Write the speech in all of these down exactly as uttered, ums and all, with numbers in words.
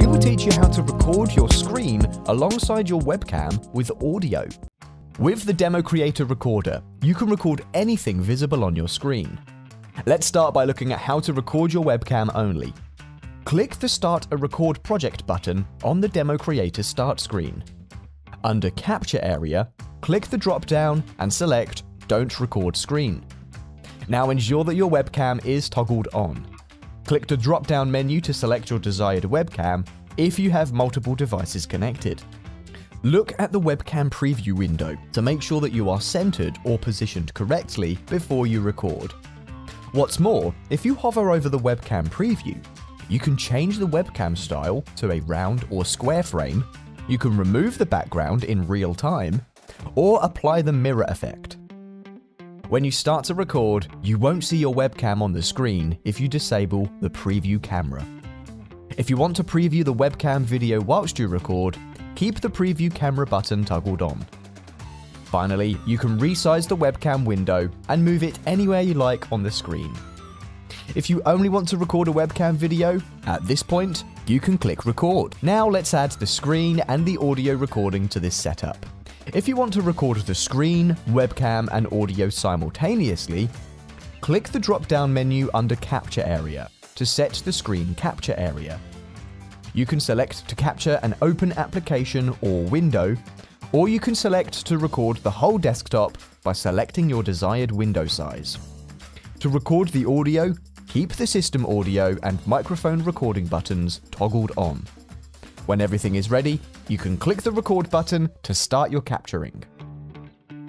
we will teach you how to record your screen alongside your webcam with audio. With the WSDemoCreator recorder, you can record anything visible on your screen. Let's start by looking at how to record your webcam only. Click the Start a Record Project button on the WSDemoCreator start screen. Under Capture Area, click the drop-down and select Don't Record Screen. Now ensure that your webcam is toggled on. Click the drop-down menu to select your desired webcam if you have multiple devices connected. Look at the webcam preview window to make sure that you are centered or positioned correctly before you record. What's more, if you hover over the webcam preview, you can change the webcam style to a round or square frame, you can remove the background in real time, or apply the mirror effect. When you start to record, you won't see your webcam on the screen if you disable the preview camera. If you want to preview the webcam video whilst you record, keep the preview camera button toggled on. Finally, you can resize the webcam window and move it anywhere you like on the screen. If you only want to record a webcam video, at this point, you can click record. Now let's add the screen and the audio recording to this setup. If you want to record the screen, webcam, and audio simultaneously, click the drop-down menu under Capture Area to set the screen capture area. You can select to capture an open application or window, or you can select to record the whole desktop by selecting your desired window size. To record the audio, keep the system audio and microphone recording buttons toggled on. When everything is ready, you can click the record button to start your capturing.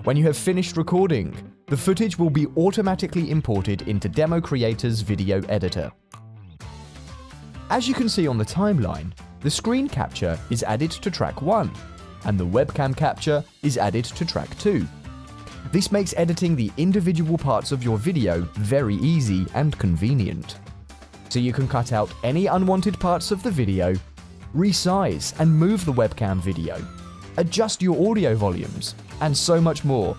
When you have finished recording, the footage will be automatically imported into WSDemoCreator's video editor. As you can see on the timeline, the screen capture is added to track one, and the webcam capture is added to track two. This makes editing the individual parts of your video very easy and convenient. So you can cut out any unwanted parts of the video, resize and move the webcam video, adjust your audio volumes, and so much more.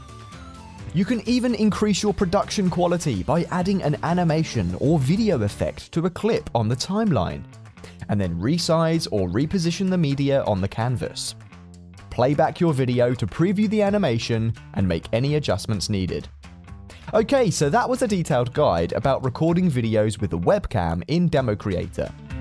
You can even increase your production quality by adding an animation or video effect to a clip on the timeline, and then resize or reposition the media on the canvas. Play back your video to preview the animation and make any adjustments needed. Okay, so that was a detailed guide about recording videos with a webcam in WSDemoCreator.